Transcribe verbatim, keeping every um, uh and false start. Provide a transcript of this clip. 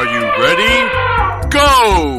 Are you ready? Go!